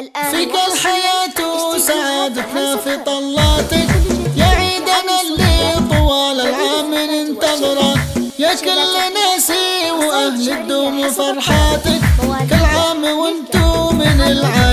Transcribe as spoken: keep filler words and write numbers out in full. الآن في كل حياته سعادتنا في طلاتك يا عيدنا اللي طوال العام ننتظره يا كل ناسي وأهل الدوم وفرحاتك كل عام وانتو من العام